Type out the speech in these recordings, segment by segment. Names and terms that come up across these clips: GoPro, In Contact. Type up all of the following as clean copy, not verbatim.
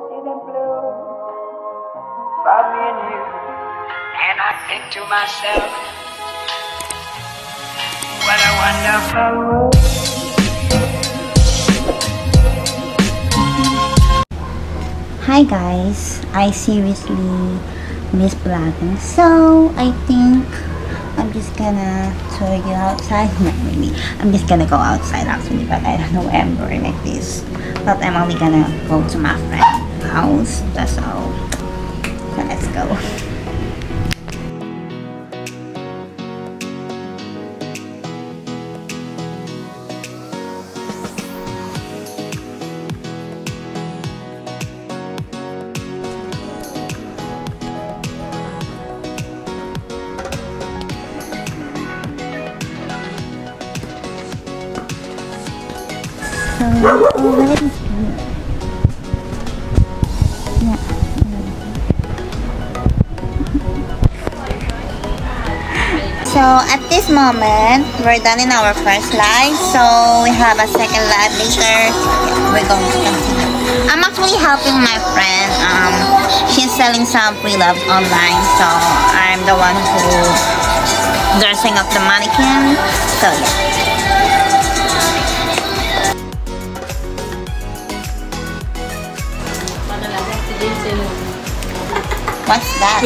in the blue, from me and you. And I think to myself, what a wonderful world. Hi guys, I seriously miss vlogging, so I think I'm just gonna show you outside. Not really, I'm just gonna go outside actually, but I don't know why I'm wearing like this, but I'm only gonna go to my friend's house, that's all. So let's go. So, what is here? Yeah. So, at this moment, we're done in our first live. So, we have a second live later. Yeah, we're going to continue. I'm actually helping my friend. She's selling some pre-loved online. So, I'm the one who dressing up the mannequin. So, yeah. What's that?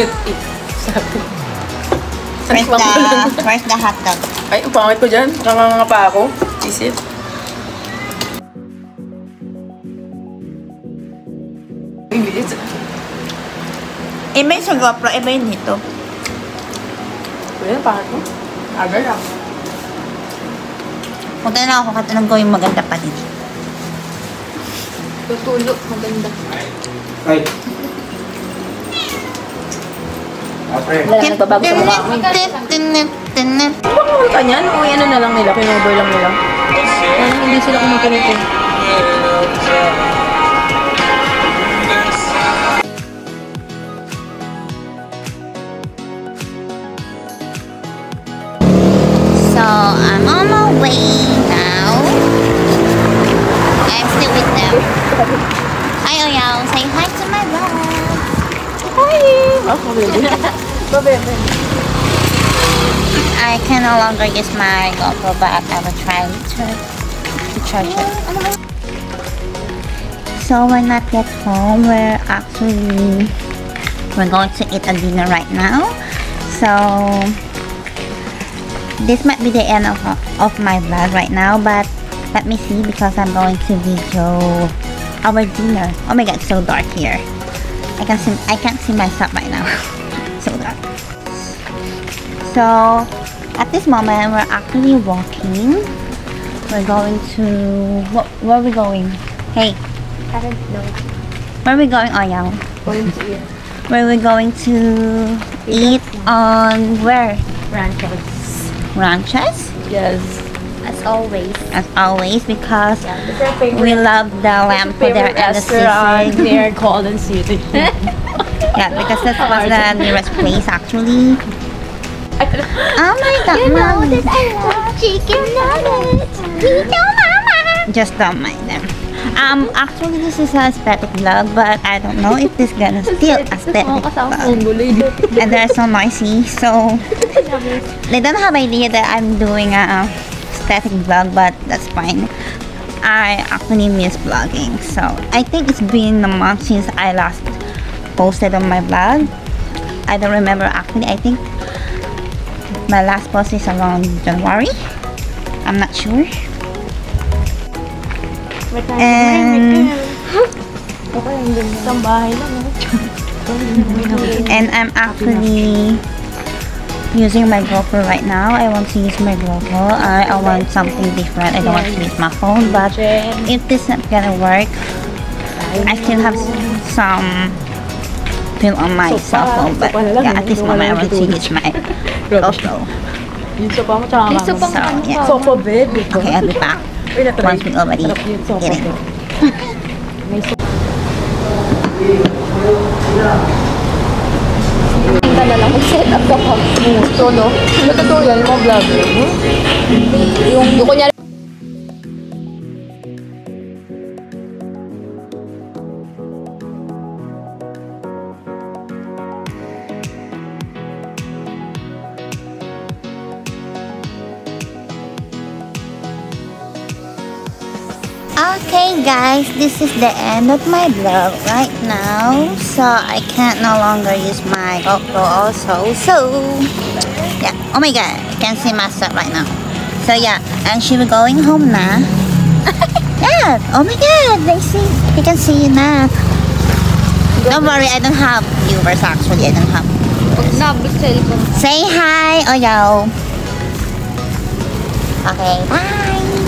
Where's the hot dog? Ay, upangit ko dyan. Nakanganga pa ako. Isit. Iba yung sa GoPro, iba yung dito. Pwede na pangit ko. Aga lang. Punta na ako katanong ko yung maganda pa din. Tutulog, maganda. Ay. Okay. Wala, nagbabago sa mukha ko. Huwag naman kanyan. O ano na lang nila. Pinover lang nila. Parang hindi sila kumaganit eh. So, I'm on my way now. I'm still with them. Hi, Oyaw. Say hi to my brother. Hi! I can no longer use my GoPro, but I will try to charge it. So we're not yet home. We're going to eat a dinner right now. So this might be the end of my vlog right now, but let me see because I'm going to video our dinner. Oh my god, it's so dark here. I can't see myself right now. So at this moment we're actually walking. We're going to where are we going? Hey, I don't know. Where are we going, Oyaw? Going to eat. Where are we going to eat on where? Ranches. Ranches? Yes. As always. As always, because yeah, we love the lamb for their restaurant near Golden City. Yeah, because that was the nearest place actually. Oh my god, you know Mom. That I love chicken nuggets. You know, Mama. Just don't mind them. Actually this is a aesthetic vlog, but I don't know if this is gonna still aesthetic vlog. And they're so noisy, so they don't have idea that I'm doing a aesthetic vlog, but that's fine. I actually miss vlogging, so I think it's been a month since I last posted on my vlog. I don't remember actually. I think my last post is around January. I'm not sure. And I'm actually using my GoPro right now. I want to use my GoPro. I want something different. I don't want to use my phone, but if this is not gonna work, I still have some film on my cell phone, but yeah, at this moment I want to use my GoPro. So yeah. Okay, I'll be back once we already get it. Okay guys, this is the end of my vlog right now, so I can't no longer use my GoPro also, so yeah, oh my god, I can't see myself right now. So yeah, and she was going home now. Yeah, oh my god, they can see you now. Don't worry, I don't have viewers actually, I don't have viewers. Say hi, oh yo. Okay, bye.